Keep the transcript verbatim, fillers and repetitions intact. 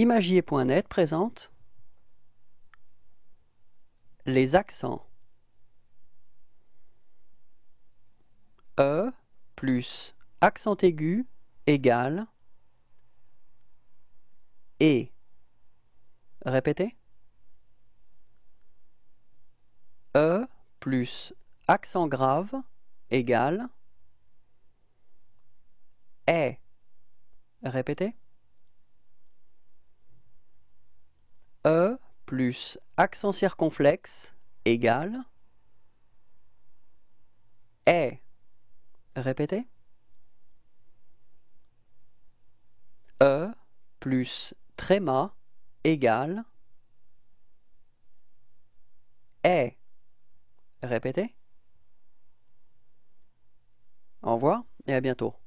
Imagier point net présente les accents E plus accent aigu égale E. Répétez. E plus accent grave égale E. Répétez. E plus accent circonflexe égale E. Répétez. E plus tréma égale E. Répétez. Au revoir et à bientôt.